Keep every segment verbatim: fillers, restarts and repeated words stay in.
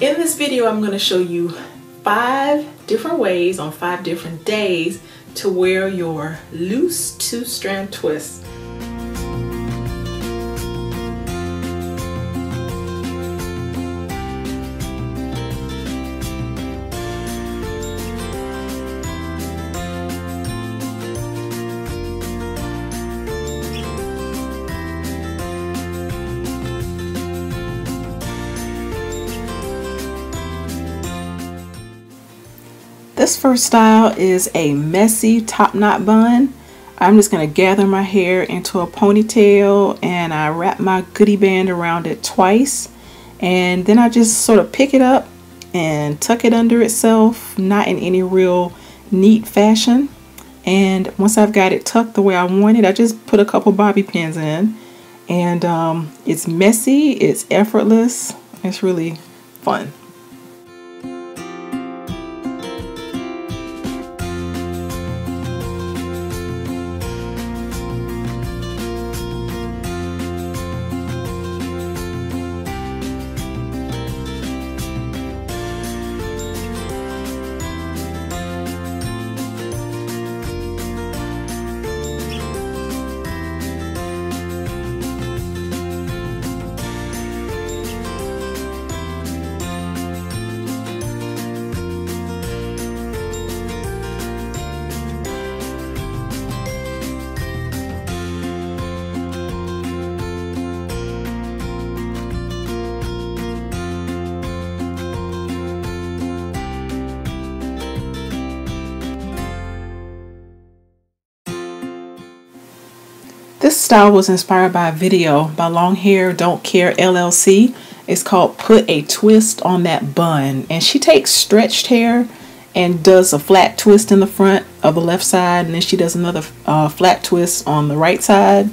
In this video, I'm going to show you five different ways on five different days to wear your loose two strand twist. This first style is a messy top knot bun. I'm just going to gather my hair into a ponytail and I wrap my goodie band around it twice, and then I just sort of pick it up and tuck it under itself, not in any real neat fashion. And once I've got it tucked the way I want it, I just put a couple bobby pins in, and um, it's messy, it's effortless, it's really fun. This style was inspired by a video by Long Hair Don't Care L L C. It's called Put a Twist on That Bun. And she takes stretched hair and does a flat twist in the front of the left side, and then she does another uh, flat twist on the right side.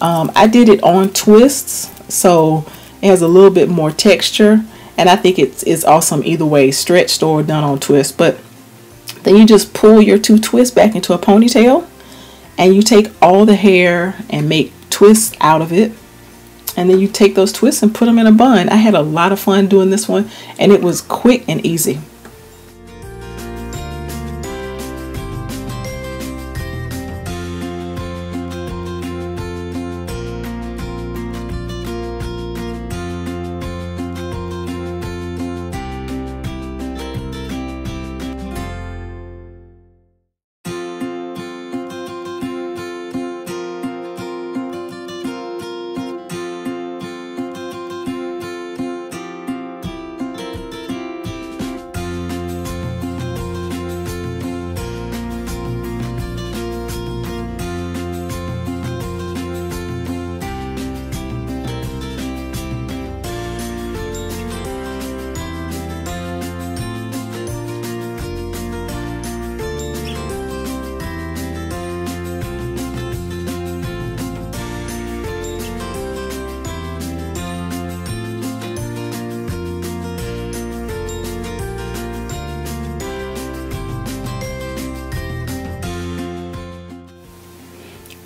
Um, I did it on twists, so it has a little bit more texture, and I think it's, it's awesome either way, stretched or done on twist. But then you just pull your two twists back into a ponytail, and you take all the hair and make twists out of it, and then you take those twists and put them in a bun. I had a lot of fun doing this one, and it was quick and easy.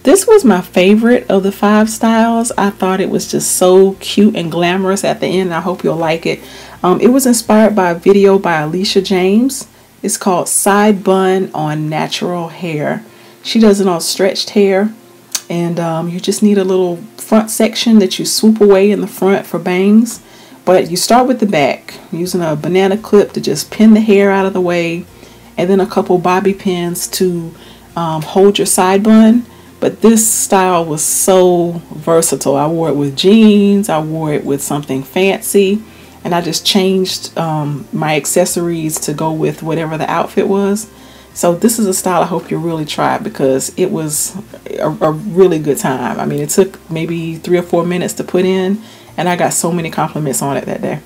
This was my favorite of the five styles. I thought it was just so cute and glamorous at the end. I hope you'll like it. Um, it was inspired by a video by Alicia James. It's called Side Bun on Natural Hair. She does it on stretched hair, and um, you just need a little front section that you swoop away in the front for bangs. But you start with the back using a banana clip to just pin the hair out of the way, and then a couple bobby pins to um, hold your side bun. But this style was so versatile. I wore it with jeans, I wore it with something fancy, and I just changed um, my accessories to go with whatever the outfit was. So this is a style I hope you really try, because it was a, a really good time. I mean, it took maybe three or four minutes to put in, and I got so many compliments on it that day.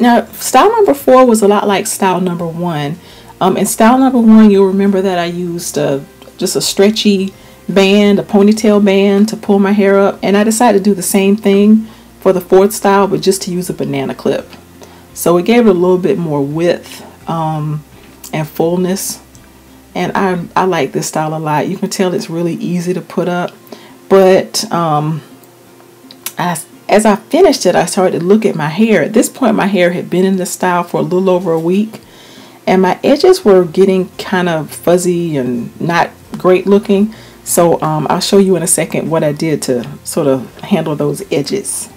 Now, style number four was a lot like style number one. Um, in style number one, you'll remember that I used a, just a stretchy band, a ponytail band to pull my hair up. And I decided to do the same thing for the fourth style, but just to use a banana clip. So it gave it a little bit more width um, and fullness. And I, I like this style a lot. You can tell it's really easy to put up. But um, I As I finished it, I started to look at my hair. At this point, my hair had been in this style for a little over a week, and my edges were getting kind of fuzzy and not great looking. So um, I'll show you in a second what I did to sort of handle those edges.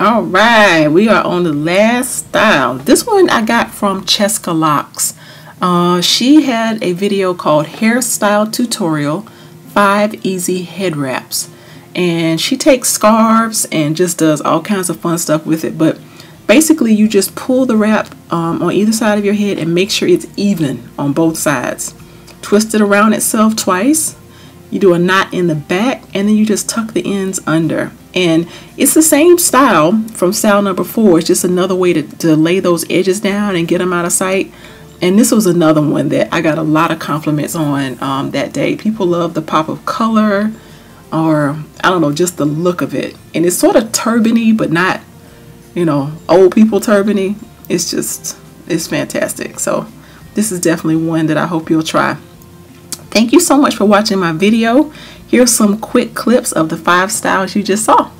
All right, we are on the last style. This one I got from Cheska Locks. Uh, she had a video called Hairstyle Tutorial, Five Easy Head Wraps. And she takes scarves and just does all kinds of fun stuff with it. But basically you just pull the wrap um, on either side of your head and make sure it's even on both sides. Twist it around itself twice. You do a knot in the back and then you just tuck the ends under. And it's the same style from style number four. It's just another way to, to lay those edges down and get them out of sight. And this was another one that I got a lot of compliments on um, that day. People love the pop of color, or I don't know, just the look of it. And it's sort of turbany, but not, you know, old people turbany. It's just, it's fantastic. So this is definitely one that I hope you'll try. Thank you so much for watching my video. Here's some quick clips of the five styles you just saw.